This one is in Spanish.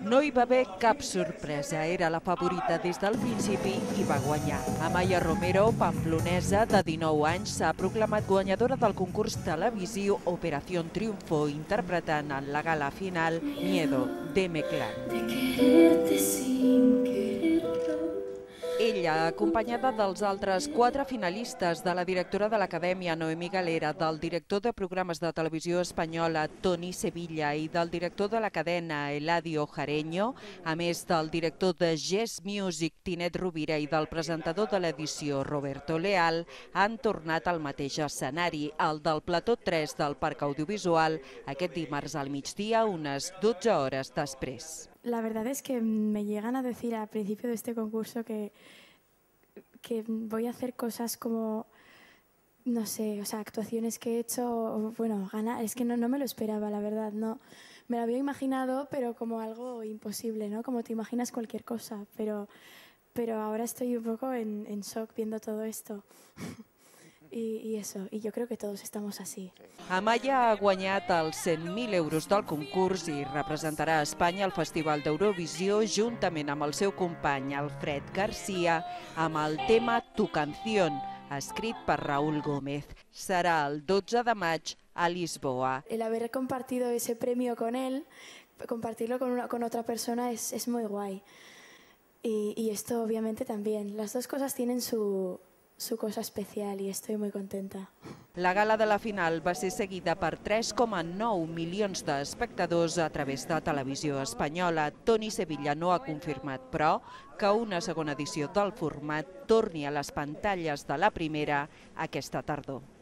No hi va haver cap sorpresa, era la favorita des del principi i va guanyar. Amaia Romero, pamplonesa de 19 anys, s'ha proclamat guanyadora del concurs televisiu Operación Triunfo, interpretant en la gala final Miedo, de M-Clan. Ella, acompanyada dels altres 4 finalistes, de la directora de l'Acadèmia, Noemí Galera, del director de programes de Televisió Espanyola, Toni Sevilla, i del director de la cadena, Eladio Jareño, a més del director de Getsmusic, Tinet Rubira, i del presentador de l'edició, Roberto Leal, han tornat al mateix escenari, el del plató 3 del Parc Audiovisual, aquest dimarts al migdia, unes 12 hores després. La verdad es que me llegan a decir al principio de este concurso que voy a hacer cosas como, no sé, o sea, actuaciones que he hecho, bueno, ganar, es que no me lo esperaba, la verdad, no. Me lo había imaginado, pero como algo imposible, ¿no? Como te imaginas cualquier cosa, pero ahora estoy un poco en shock viendo todo esto. I això, i jo crec que tots estem així. Amaia ha guanyat els 100.000 euros del concurs i representarà Espanya al Festival d'Eurovisió juntament amb el seu company Alfred García amb el tema Tu Canción, escrit per Raúl Gómez. Serà el 12 de maig a Lisboa. El haber compartido ese premio con él, compartirlo con otra persona es muy guay. Y esto obviamente también. Las dos cosas tienen su cosa especial y estoy muy contenta. La gala de la final va ser seguida per 3,9 milions d'espectadors a través de Televisió Espanyola. Toni Sevilla no ha confirmat, però, que una segona edició del format torni a les pantalles de la primera aquesta tardor.